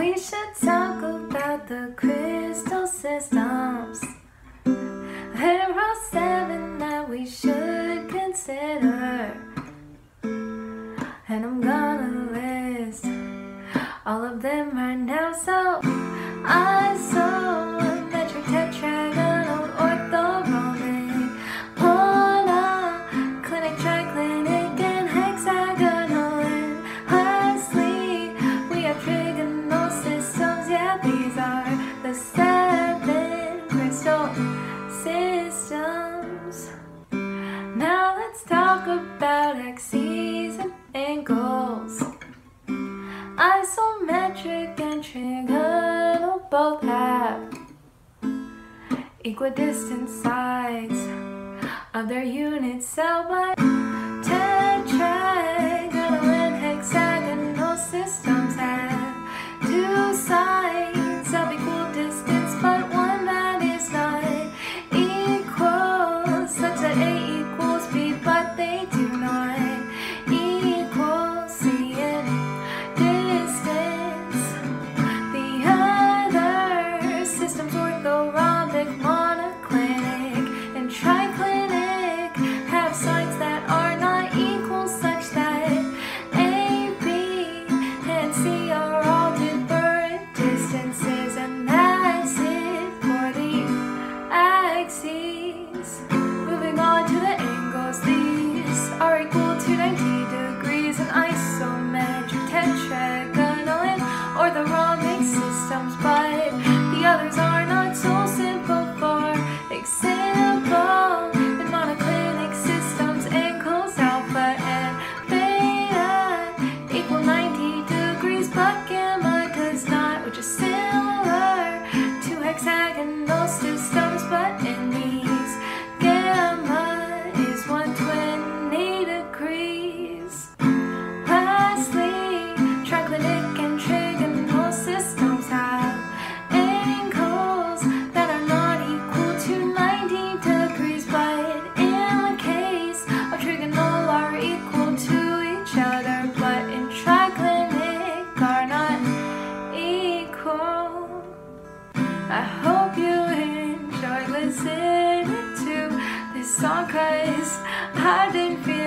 We should talk about the crystal systems. There are 7 that we should consider, and I'm gonna list all of them right now. So isometric, tetragonal, orthorhombic, monoclinic, triclinic, and hexagonal. And lastly, we have trigonal systems. Yeah, these are the 7 crystal systems. Now let's talk about axes and angles. Isometric and trigonal both have equidistant sides of their unit cell, but tetragonal and hexagonal systems have 2 sides of equal distance, but one that is not equal, such that A equals B, but they do not equal C in distance. The other systems, orthorhombic, monoclinic, and triclinic, have sides that are not equal, such that A, B, and C are all different distances, and that's it for the axes. Moving on to the angles, these are equal to 90 degrees in isometric, tetragonal, and orthorhombic systems, but the others are not so simple. For example, in monoclinic systems, angles alpha and beta equal 90 degrees, but gamma does not, which is similar to hexagonal systems, but in these gamma is 120 degrees. Lastly, triclinic and trigonal systems have angles that are not equal to 90 degrees, but in the case of trigonal are equal to each other, but in triclinic are not equal. I hope you enjoyed listening to this song, 'cause I didn't feel